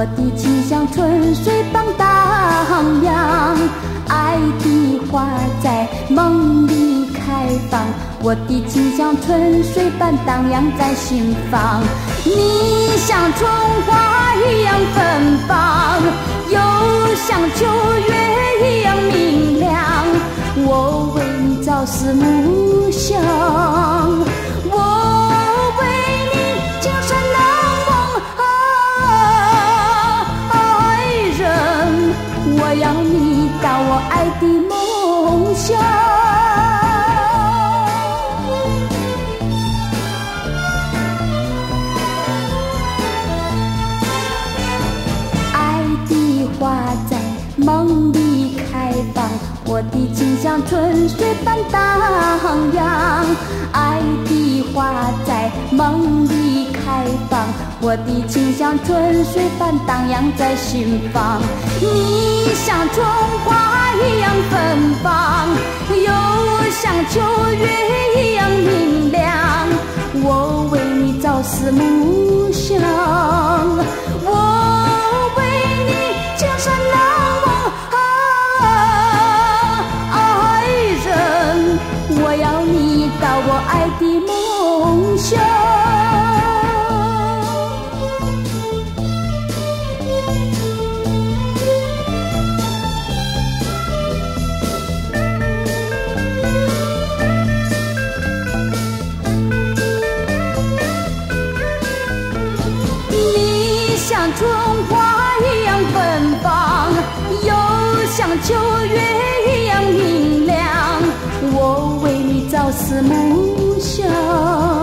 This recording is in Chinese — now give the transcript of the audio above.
我的情像春水般荡漾，爱的花在梦里开放，我的情像春水般荡漾在心房。你像春花一样芬芳，又像秋月一样明亮，我为你朝思暮想，我为你情深难忘。啊，爱人，我要你到我爱的梦乡。梦里开放，我的情像春水般荡漾，爱的花在梦里开放，我的情像春水般荡漾在心房。你像春花一样芬芳，又像秋月一样明亮，我为你朝思暮想，我为你情深难忘。我要你到我爱的梦乡。你像春花一样芬芳，又像秋月一样明亮，我为你朝思暮想。